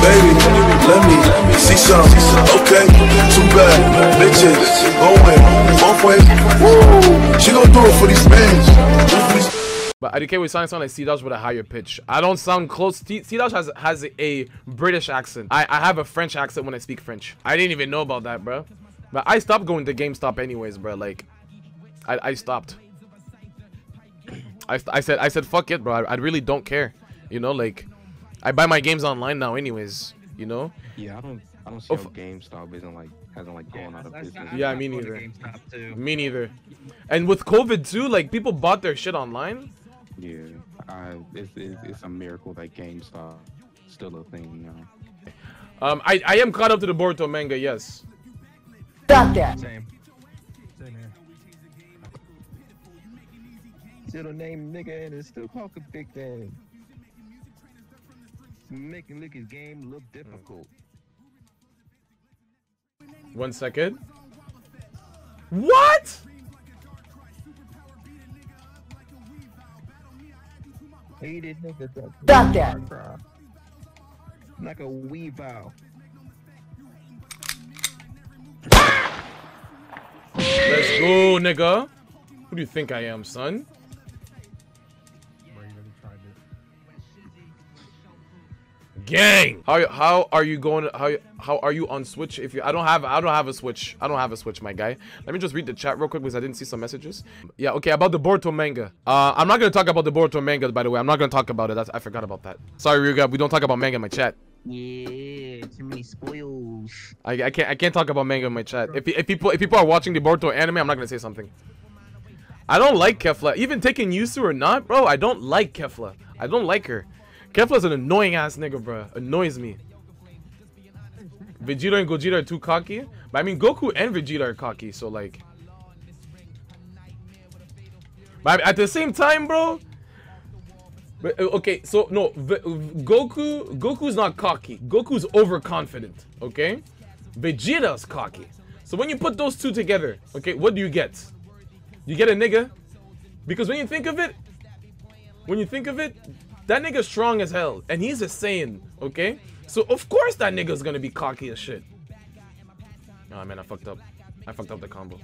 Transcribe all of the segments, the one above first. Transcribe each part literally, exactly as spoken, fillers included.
Baby, let me, let me see some. Okay, too bad, bitches going both ways. Woo! She gon' do it for these fans. But I D K was sounding sound like C Dodge with a higher pitch. I don't sound close. C Dodge has has a British accent. I I have a French accent when I speak French. I didn't even know about that, bro. But I stopped going to GameStop anyways, bro. Like, I I stopped. I I said I said fuck it, bro. I, I really don't care. You know, like. I buy my games online now, anyways. You know. Yeah, I don't. I don't see oh, how GameStop isn't like hasn't like going yeah, out of business. Not, yeah, me neither. Me neither. And with COVID too, like people bought their shit online. Yeah, I, it's, it's it's a miracle that GameStop is still a thing now. Um, I I am caught up to the Boruto manga. Yes. Stop that. Same. Same here. Little name nigga and it's still called a big thing. Making Licky's game look difficult. One second. What? Hated nigga. Stop that. Like a weebow. Let's go, nigga. Who do you think I am, son? Gang, how how are you going? How how are you on Switch? If you, I don't have I don't have a Switch. I don't have a Switch, my guy. Let me just read the chat real quick because I didn't see some messages. Yeah, okay, about the Boruto manga. Uh, I'm not gonna talk about the Boruto manga, by the way. I'm not gonna talk about it. That's, I forgot about that. Sorry, Ryuga, we don't talk about manga in my chat. Yeah, too many spoils. I I can't I can't talk about manga in my chat. If if people if people are watching the Boruto anime, I'm not gonna say something. I don't like Kefla, even taking Yusu or not, bro. I don't like Kefla. I don't like her. Kefla's an annoying ass nigga, bro. Annoys me. Vegito and Gogeta are too cocky. But I mean, Goku and Vegeta are cocky, so like. But at the same time, bro. But, okay, so no, v Goku. Goku's not cocky. Goku's overconfident. Okay, Vegeta's cocky. So when you put those two together, okay, what do you get? You get a nigga, because when you think of it, when you think of it. That nigga's strong as hell, and he's a Saiyan, okay? So, of course that nigga's gonna be cocky as shit. Oh, man, I fucked up. I fucked up the combo.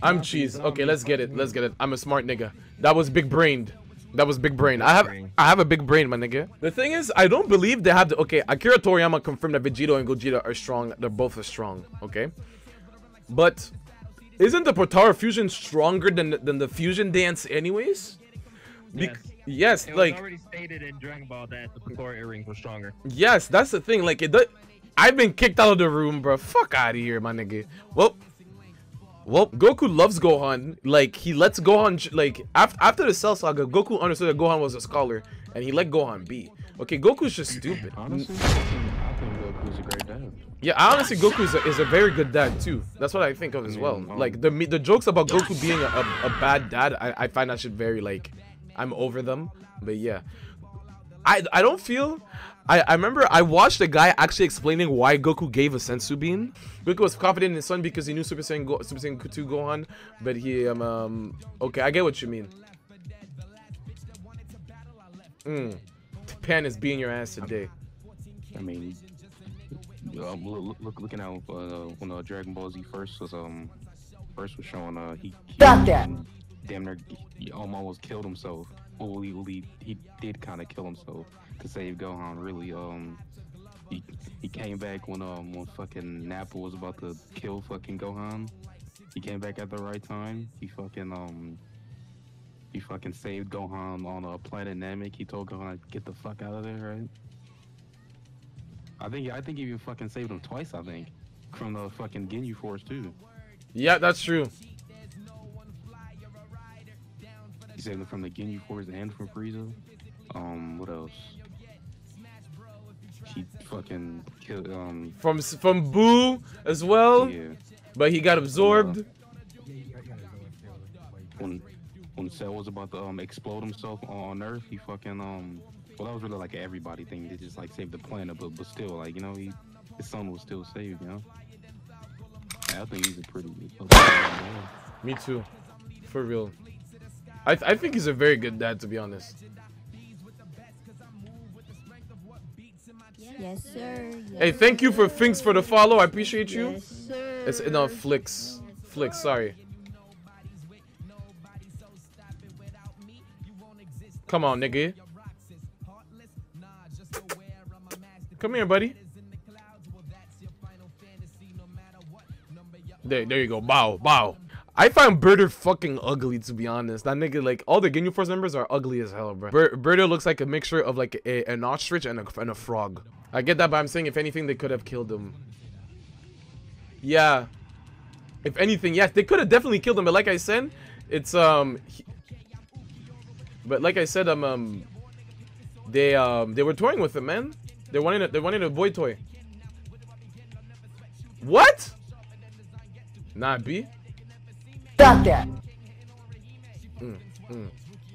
I'm cheese. Okay, let's get it. Let's get it. I'm a smart nigga. That was big-brained. That was big brain. I have I have a big brain, my nigga. The thing is, I don't believe they have the... Okay, Akira Toriyama confirmed that Vegito and Gogeta are strong. They're both are strong, okay? But isn't the Potara fusion stronger than, than the fusion dance anyways? Be yes. Yes, it like... It was already stated in Dragon Ball that the Potara earrings were stronger. Yes, that's the thing. Like, it does... I've been kicked out of the room, bro. Fuck out of here, my nigga. Well... Well, Goku loves Gohan. Like, he lets Gohan... Like, after, after the Cell Saga, Goku understood that Gohan was a scholar. And he let Gohan be. Okay, Goku's just stupid. Honestly, I think Goku's a great dad. Yeah, honestly, Goku is a, is a very good dad, too. That's what I think of as well. Like, the the jokes about Goku being a, a, a bad dad, I, I find that shit very, like... I'm over them. But, yeah. I, I don't feel... I, I remember I watched a guy actually explaining why Goku gave a Sensu Bean. Goku was confident in his son because he knew Super Saiyan, Go Super Saiyan two Gohan, but he, um, um, okay, I get what you mean. Mm. Japan is beating your ass today. I mean, um, look, look, looking out uh, when uh, Dragon Ball Z first was, um, first was showing, uh, he, he Stop that. damn near, he almost killed himself. Well, he, he, he did kind of kill himself. To save Gohan, really. Um, he he came back when um when fucking Nappa was about to kill fucking Gohan. He came back at the right time. He fucking um he fucking saved Gohan on a planet Namek. He told Gohan to get the fuck out of there, right? I think I think he even fucking saved him twice. I think from the fucking Ginyu Force too. Yeah, that's true. He saved him from the Ginyu Force and from Frieza. Um, what else? He fucking killed, um... From, from Boo as well? Yeah. But he got absorbed? Uh, when, when Cell was about to, um, explode himself on Earth, he fucking, um... Well, that was really like an everybody thing. They just, like, saved the planet, but, but still, like, you know, he... His son was still saved, you know? I think he's a pretty good Pokemon. Me too. For real. I, th I think he's a very good dad, to be honest. Yes, sir. Yes, hey, thank you for Finks for the follow. I appreciate you. Yes, sir. It's no Flicks. Flicks, sorry. Come on, nigga. Come here, buddy. There, there you go. Bow, bow. I find Birdo fucking ugly, to be honest. That nigga, like, all the Ginyu Force members are ugly as hell, bro. Bir Birdo looks like a mixture of, like, a, an ostrich and a, and a frog. I get that, but I'm saying, if anything, they could have killed him. Yeah. If anything, yes, they could have definitely killed him, but like I said, it's, um... He... But like I said, um, um... They, um, they were toying with him, man. They wanted a, they wanted a boy toy. What? Nah, B. Stop that. Mm, mm, mm,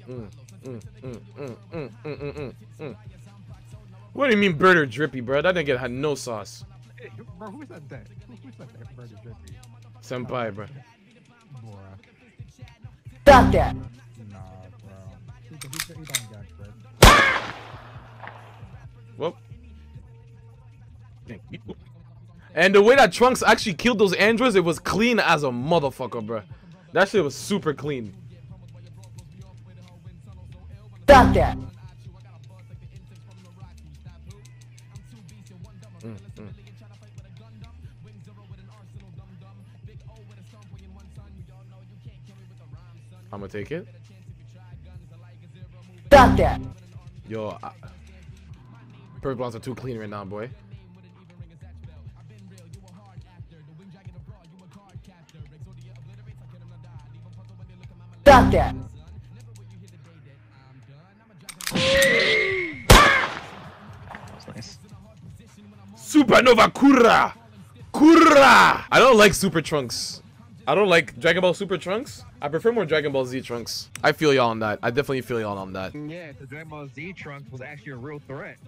mm, mm, mm, mm, mm, mm, mm. What do you mean, Birdo drippy, bro? That nigga had no sauce. Hey, bro, who said that? Who said that, Birdo drippy? Senpai, bro. Stop that. Nah, bro. He, he, he don't get bread. Well. Thank you. And the way that Trunks actually killed those androids, it was clean as a motherfucker, bro. That shit was super clean. Stop that. Mm, mm. I'm gonna take it. Stop that. Yo, I... Perfect blocks are too clean right now, boy. Stop that. That was nice. Supernova Kura! Kura! I don't like Super Trunks. I don't like Dragon Ball Super Trunks. I prefer more Dragon Ball Z Trunks. I feel y'all on that. I definitely feel y'all on that. Yeah, the Dragon Ball Z Trunks was actually a real threat.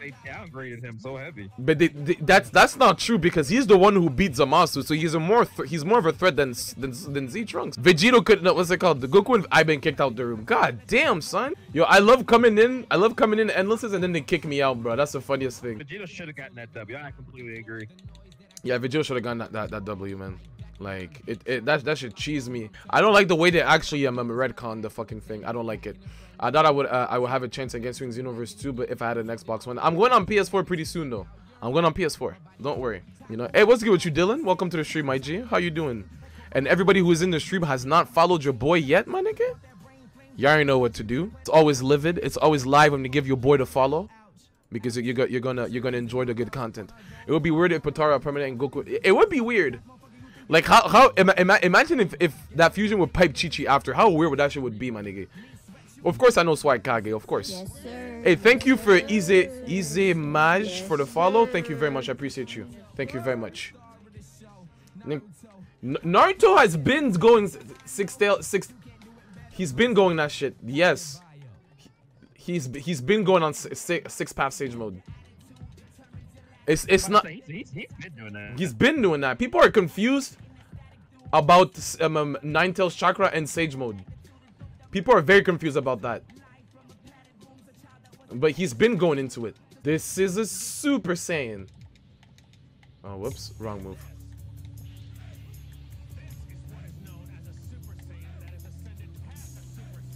They downgraded him so heavy. But they, they, that's that's not true, because he's the one who beat Zamasu, so he's a more he's more of a threat than than, than Z Trunks. Vegito could no, what's it called? The Goku and I've been kicked out the room. God damn, son. Yo, I love coming in. I love coming in endlesses and then they kick me out, bro. That's the funniest thing. Vegito should have gotten that W. I completely agree. Yeah, Vegito should have gotten that, that that W, man. Like it, it that that should cheese me. I don't like the way they actually um, um retcon the fucking thing. I don't like it. I thought I would uh, I would have a chance against Wings Universe two, but if I had an Xbox One. I'm going on P S four pretty soon though. I'm going on P S four. Don't worry. You know. Hey, what's good with you, Dylan? Welcome to the stream, my G. How you doing? And everybody who is in the stream has not followed your boy yet, my nigga. You already know what to do. It's always livid. It's always live when you give your boy the follow, because you got you're gonna you're gonna enjoy the good content. It would be weird if Potara, Permanent, and Goku. It, it would be weird. Like, how, how, ima ima imagine if, if that fusion would pipe Chi-Chi after. How weird would that shit would be, my nigga. Of course I know Swag Kage, of course. Yes, sir. Hey, thank you for Ize, Ize Maj yes, for the follow. Sir. Thank you very much, I appreciate you. Thank you very much. N Naruto has been going six tail, six, he's been going that shit, yes. He's, he's been going on six, six path sage mode. It's it's not. He's been doing that. He's been doing that. People are confused about um, um, Nine Tails Chakra and Sage Mode. People are very confused about that. But he's been going into it. This is a Super Saiyan. Oh, whoops! Wrong move.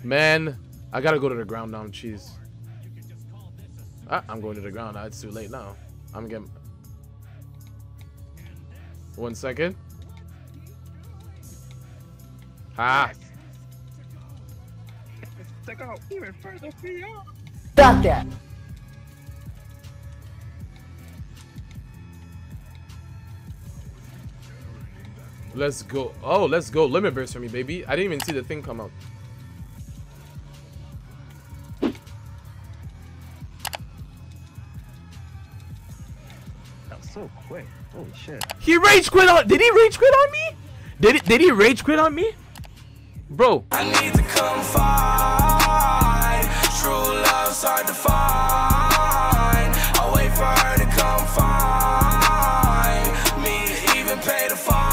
Man, I gotta go to the ground now. I'm cheese. Ah, I'm going to the ground now. It's too late now. I'm getting... One second. Ha! Stop that! Let's go. Oh, let's go. Limit burst for me, baby. I didn't even see the thing come out. So quick. Holy shit. He rage quit on did he rage quit on me? Did it did he rage quit on me? Bro. I need to come find true love's hard to find. I'll wait for her to come find me to even pay the fire.